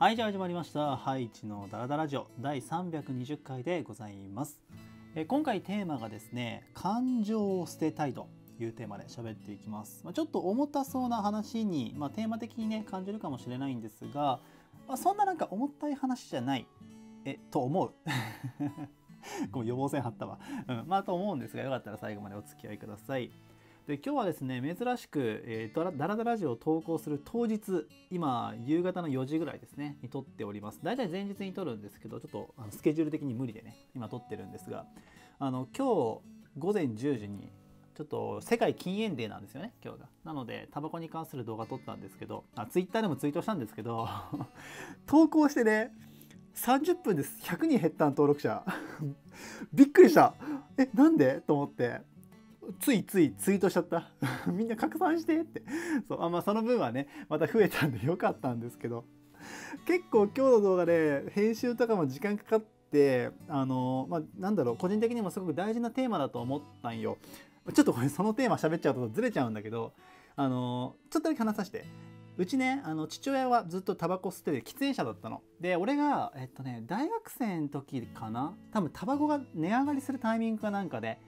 はい、じゃあ始まりましたハイチのダラダラジオ第320回でございます。今回テーマがですね、感情を捨てたいというテーマで喋っていきます。ちょっと重たそうな話に、テーマ的にね感じるかもしれないんですが、そんな重たい話じゃないと思うこう予防線張ったわと思うんですが、よかったら最後までお付き合いください。で、今日はですね、珍しく、ダラダラジオを投稿する当日、今夕方の4時ぐらいですねに撮っております。だいたい前日に撮るんですけど、ちょっとスケジュール的に無理でね今撮ってるんですが、今日午前10時にちょっと世界禁煙デーなんですよね、今日が。なのでタバコに関する動画撮ったんですけど、ツイッターでもツイートしたんですけど投稿してね30分です100人減ったん登録者びっくりした。なんでと思ってついツイートしちゃったみんな拡散してってそうその分はねまた増えたんでよかったんですけど、結構今日の動画で編集とかも時間かかって、なんだろう、個人的にもすごく大事なテーマだと思ったんよ。ちょっとこれそのテーマ喋っちゃうとずれちゃうんだけど、ちょっとだけ話させて。うちね、父親はずっとタバコ吸ってて喫煙者だったの。で、俺が大学生の時かな、多分タバコが値上がりするタイミングかなんかで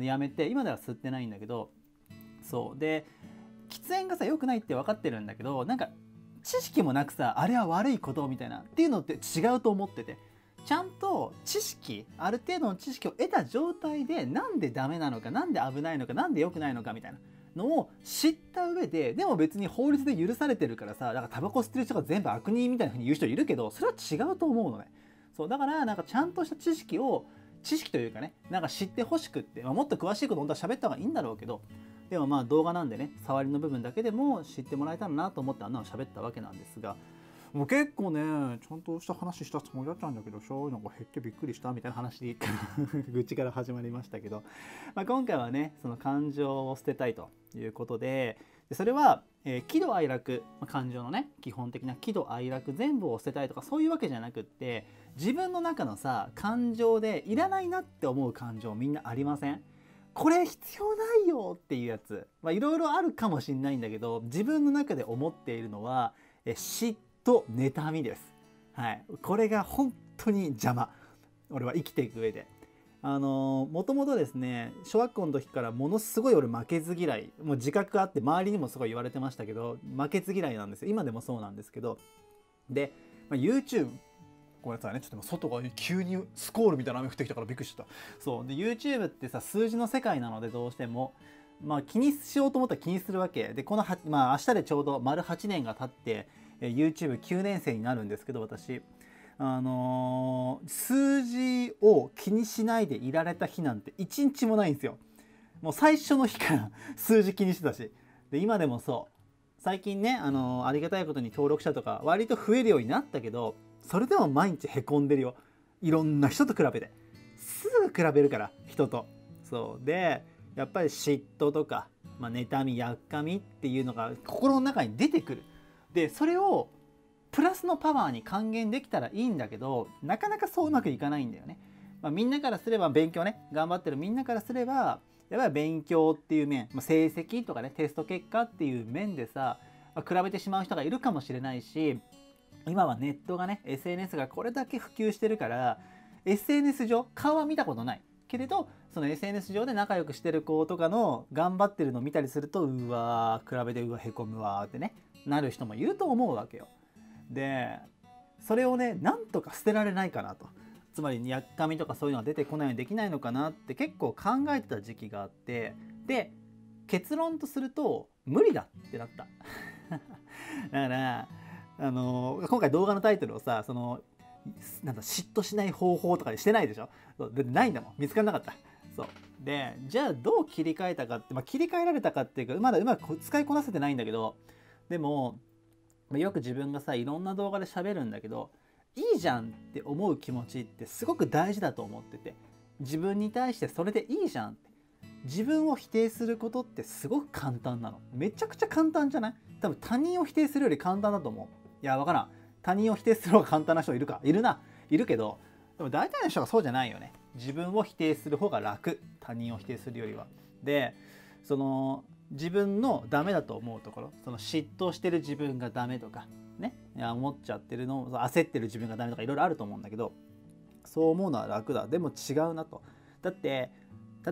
やめて、今では吸ってないんだけど、そうで喫煙がさ良くないって分かってるんだけど、知識もなくさ、あれは悪いことみたいなっていうのって違うと思ってて、ちゃんとある程度の知識を得た状態で、なんでダメなのか、なんで危ないのか、なんで良くないのかみたいなのを知った上で、でも別に法律で許されてるからさ、だからタバコ吸ってる人が全部悪人みたいな風に言う人いるけど、それは違うと思うのね。そうだからちゃんとした知識というかね、知ってほしくって、もっと詳しいこと本当は喋った方がいいんだろうけど、でも動画なんでね、触りの部分だけでも知ってもらえたらなと思ってあんなの喋ったわけなんですが、もう結構ねちゃんとした話したつもりだったんだけど、そういうのが減ってびっくりしたみたいな話愚痴から始まりましたけど、今回はねその感情を捨てたいということで、それは、喜怒哀楽、感情のね基本的な喜怒哀楽全部を捨てたいとかそういうわけじゃなくって、自分の中のさ感情でいらないなって思う感情みんなありません？これ必要ないよっていうやつ、いろいろあるかもしれないんだけど、自分の中で思っているのは嫉妬、妬みです。はい、これが本当に邪魔、俺は生きていく上で。もともとですね、小学校の時からものすごい俺負けず嫌い、もう自覚があって周りにもすごい言われてましたけど、負けず嫌いなんですよ。今でもそうなんですけど。で、YouTube、ごめんなさいね、ちょっと外が急にスコールみたいな雨降ってきたからびっくりしちゃった。そうで YouTube ってさ数字の世界なので、どうしても気にしようと思ったら気にするわけで、この明日でちょうど丸8年が経って YouTube9 年生になるんですけど、私。数字を気にしないでいられた日なんて一日もないんですよ。もう最初の日から数字気にしてたし、で今でもそう。最近ね、ありがたいことに登録者とか割と増えるようになったけど、それでも毎日へこんでるよ、いろんな人と比べて。すぐ比べるから、人と。そうでやっぱり嫉妬とか、妬み、やっかみっていうのが心の中に出てくる。でそれをプラスのパワーに還元できたらいいんだけど、なかなかそううまくいかないんだよね。みんなからすれば勉強ね、頑張ってるみんなからすればやっぱり勉強っていう面、成績とかねテスト結果っていう面でさ、比べてしまう人がいるかもしれないし、今はネットがね SNS がこれだけ普及してるから、 SNS 上顔は見たことないけれど、その SNS 上で仲良くしてる子とかの頑張ってるのを見たりすると、うわー比べて、うわへこむわーってねなる人もいると思うわけよ。でそれをねなんとか捨てられないかなと、つまりやっかみとかそういうのが出てこないようにできないのかなって結構考えてた時期があって、で結論とすると無理だってなっただから今回動画のタイトルをさ、その嫉妬しない方法とかにしてないでしょ。でないんだもん、見つからなかった。そうでじゃあどう切り替えたかって、切り替えられたかっていうかまだうまく使いこなせてないんだけど、でもよく自分がさいろんな動画で喋るんだけど、いいじゃんって思う気持ちってすごく大事だと思ってて、自分に対してそれでいいじゃんって、自分を否定することってすごく簡単なの。めちゃくちゃ簡単じゃない？多分他人を否定するより簡単だと思う。いや分からん、他人を否定する方が簡単な人いるか、いるけど、でも大体の人がそうじゃないよね。自分を否定する方が楽、他人を否定するよりは。で自分のダメだと思うところ、嫉妬してる自分がダメとか、ね、思っちゃってるの、焦ってる自分がダメとかいろいろあると思うんだけど、そう思うのは楽だ。でも違うなと。だって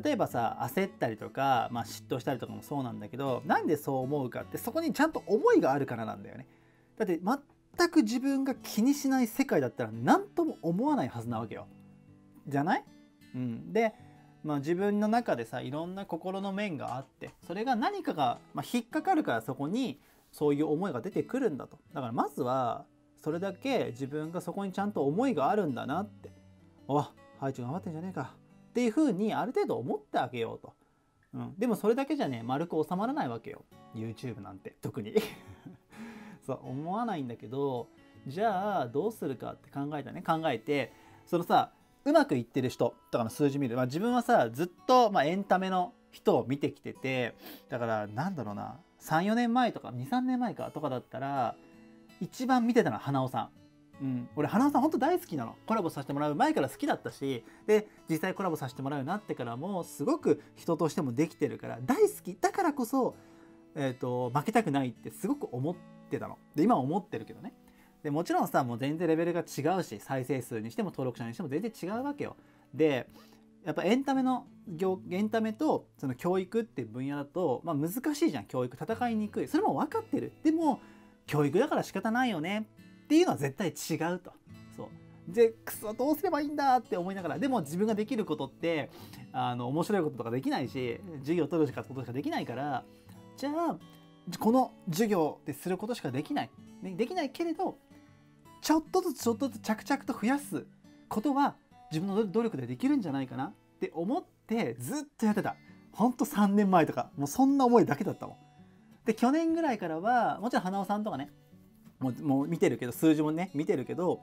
例えばさ、焦ったりとか、嫉妬したりとかもそうなんだけど、なんでそう思うかって、そこにちゃんと思いがあるからなんだよね。だって全く自分が気にしない世界だったら何とも思わないはずなわけよ。じゃない？うん、で、自分の中でさ、いろんな心の面があって、それが何かが、引っかかるから、そこにそういう思いが出てくるんだと。だからまずはそれだけ自分がそこにちゃんと思いがあるんだなって、あ、ハイチ頑張ってんじゃねえかっていう風にある程度思ってあげようと。うん、でもそれだけじゃね、丸く収まらないわけよ、 YouTube なんて特にそう思わないんだけど、じゃあどうするかって考えて、そのさ、うまくいってる人とかの数字見る、自分はさ、ずっとエンタメの人を見てきてて、だからなんだろうな、3、4年前とか2、3年前かとかだったら一番見てたのは花尾さん。うん、俺花尾さん本当大好きなの。コラボさせてもらう前から好きだったし、で実際コラボさせてもらうようになってからもすごく人としてもできてるから大好きだからこそ、負けたくないってすごく思ってたので、今思ってるけどね。でもちろんさ、もう全然レベルが違うし、再生数にしても登録者にしても全然違うわけよ。でやっぱエンタメとその教育っていう分野だと、難しいじゃん。教育戦いにくい、それも分かってる。でも教育だから仕方ないよねっていうのは絶対違うと。そうで、クソどうすればいいんだって思いながら、でも自分ができることって、面白いこととかできないし、授業を取ることしかできないから、じゃあこの授業ですることしかできない、ね、できないけれど、ちょっとずつちょっとずつ着々と増やすことは自分の努力でできるんじゃないかなって思ってずっとやってた。ほんと3年前とかもうそんな思いだけだったもん。で去年ぐらいからはもちろん花尾さんとかね、もう見てるけど、数字もね見てるけど、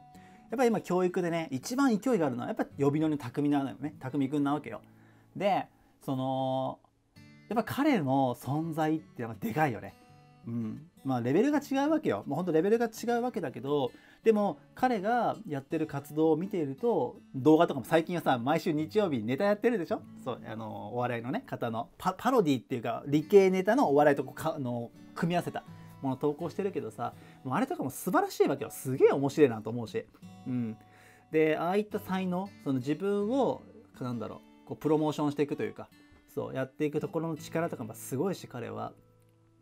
やっぱり今教育でね一番勢いがあるのはやっぱ呼び名の匠なのよね。匠くんなわけよ。でそのやっぱ彼の存在ってやっぱでかいよね。うん、レベルが違うわけよ。もうほんとレベルが違うわけだけど、でも彼がやってる活動を見ていると、動画とかも最近はさ、毎週日曜日ネタやってるでしょ。そうお笑いのね方の パロディっていうか、理系ネタのお笑いと組み合わせたもの投稿してるけどさ、もうあれとかも素晴らしいわけよ。すげえ面白いなと思うし、うん、でああいった才能、その自分をなんだろう、プロモーションしていくというか、そうやっていくところの力とかもすごいし、彼は。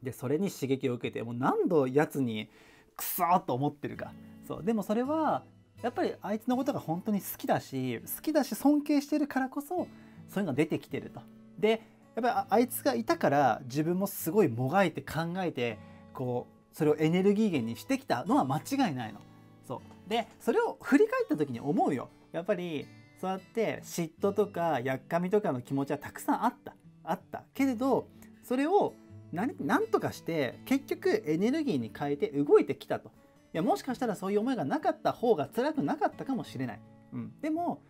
でそれに刺激を受けて、もう何度やつにクソーと思ってるか。そうでもそれはやっぱりあいつのことが本当に好きだし尊敬してるからこそ、そういうのが出てきてると。でやっぱりあいつがいたから、自分もすごいもがいて考えて、こうそれをエネルギー源にしてきたのは間違いないの。そうでそれを振り返った時に思うよ。やっぱりそうやって嫉妬とかやっかみとかの気持ちはたくさんあったけれど、それをなんとかして結局エネルギーに変えて動いてきたと。いや、もしかしたらそういう思いがなかった方が辛くなかったかもしれない、うん、でも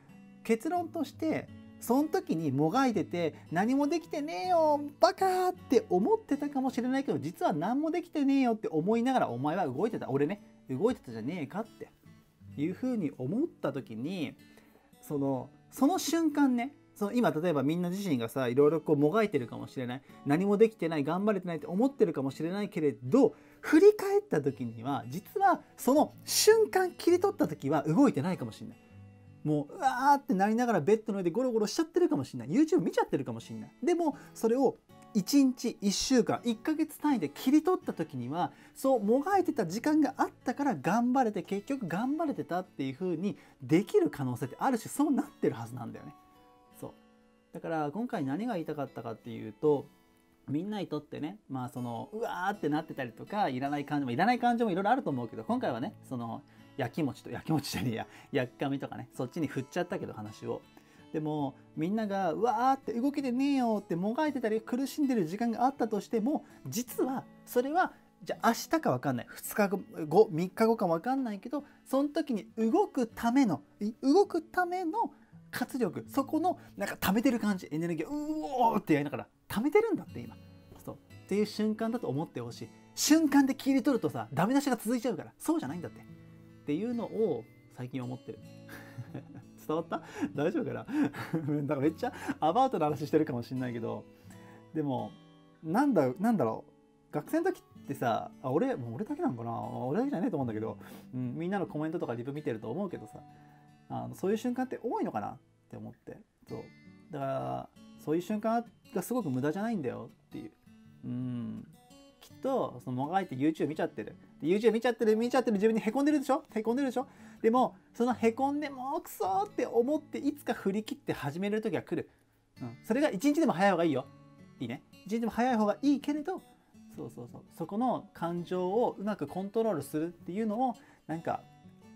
結論として、その時にもがいてて何もできてねえよバカって思ってたかもしれないけど、実は何もできてねえよって思いながらお前は動いてた、俺ね動いてたじゃねえかっていうふうに思った時に、その瞬間ね、その今例えばみんな自身がさ、いろいろこうもがいてるかもしれない、何もできてない、頑張れてないって思ってるかもしれないけれど、振り返った時には実はその瞬間切り取った時は動いてないかもしれない。もううわーってなりながらベッドの上でゴロゴロしちゃってるかもしれない、 YouTube 見ちゃってるかもしれない。でもそれを1日1週間1ヶ月単位で切り取った時には、そうもがいてた時間があったから頑張れて、結局頑張れてたっていう風にできる可能性ってあるし、そうなってるはずなんだよね。だから今回何が言いたかったかっていうと、みんなにとってね、うわーってなってたりとか、いらない感情もいろいろあると思うけど、今回はね、そのやっかみとかね、そっちに振っちゃったけど話を。でもみんながうわーって動けてねえよってもがいてたり苦しんでる時間があったとしても、実はそれはじゃあ明日か分かんない、2日後3日後か分かんないけど、その時に動くための活力、そこのなんか溜めてる感じ、エネルギーをうおーってやりながら溜めてるんだって今。そうっていう瞬間だと思ってほしい。瞬間で切り取るとさ、ダメ出しが続いちゃうから、そうじゃないんだってっていうのを最近思ってる伝わった？大丈夫かなだからめっちゃアバウトな話してるかもしれないけど、でもなんだろう、学生の時でさ、あ、俺だけなんかな、俺だけじゃねえと思うんだけど、うん、みんなのコメントとかリプ見てると思うけどさ、そういう瞬間って多いのかなって思って、そうだからそういう瞬間がすごく無駄じゃないんだよっていう、きっとそのもがいて YouTube 見ちゃってる、で YouTube 見ちゃってる自分にへこんでるでしょ、でもそのへこんでもうクソって思っていつか振り切って始める時が来る、それが一日でも早い方がいいよ、いいね、一日でも早い方がいいけれど、そこの感情をうまくコントロールするっていうのをなんか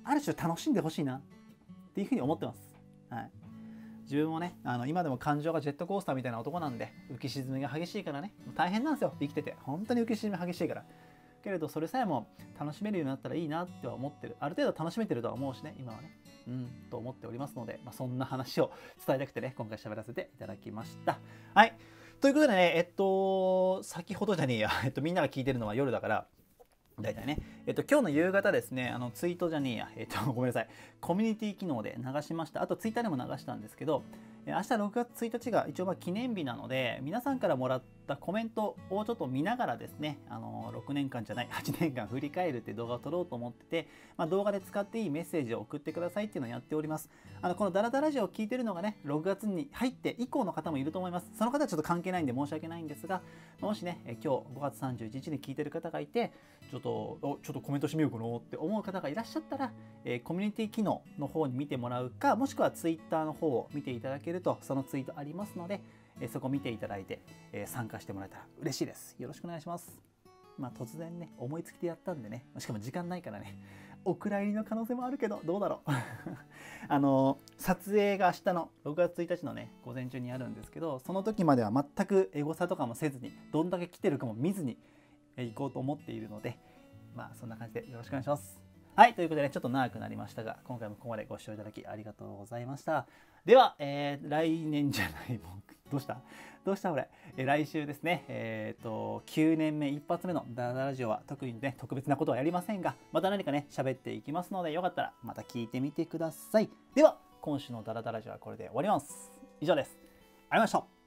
ある種楽しんでほしいなっていうふうに思ってます。はい、自分もね、今でも感情がジェットコースターみたいな男なんで、浮き沈みが激しいからね、大変なんですよ、生きてて本当に浮き沈み激しいから、けれどそれさえも楽しめるようになったらいいなっては思ってる、ある程度楽しめてるとは思うしね、今はね、と思っておりますので、そんな話を伝えたくてね、今回喋らせていただきました。はい、ということでね、先ほどじゃねえや、みんなが聞いてるのは夜だからだいたいね、今日の夕方ですね、ツイートじゃねえや、ごめんなさい、コミュニティ機能で流しました。あとツイッターでも流したんですけど、明日6月1日が一応まあ記念日なので、皆さんからもらったコメントをちょっと見ながらですね、6年間じゃない8年間振り返るって動画を撮ろうと思ってて、動画で使っていいメッセージを送ってくださいっていうのをやっております。このダラダラジオを聞いてるのがね、6月に入って以降の方もいると思います。その方はちょっと関係ないんで申し訳ないんですが、もしね、今日5月31日に聞いてる方がいて、ちょっとコメントしてみようかなって思う方がいらっしゃったら、コミュニティ機能の方に見てもらうか、もしくはツイッターの方を見ていただけると、そのツイートありますので、そこ見ていただいて、参加してもらえたら嬉しいです。よろしくお願いします。突然ね、思いつきでやったんでね、しかも時間ないからね、お蔵入りの可能性もあるけど、どうだろう。撮影が明日の6月1日のね、午前中にやるんですけど、その時までは全くエゴサとかもせずに、どんだけ来てるかも見ずに、行こうと思っているので、そんな感じでよろしくお願いします。はい、ということで、ね、ちょっと長くなりましたが、今回もここまでご視聴いただきありがとうございました。では、来年じゃない、どうした俺、来週ですね、9年目一発目のダラダララジオは特にね、特別なことはやりませんが、また何かね、喋っていきますので、よかったらまた聞いてみてください。では、今週のダラダララジオはこれで終わります。以上です。ありがとうございました。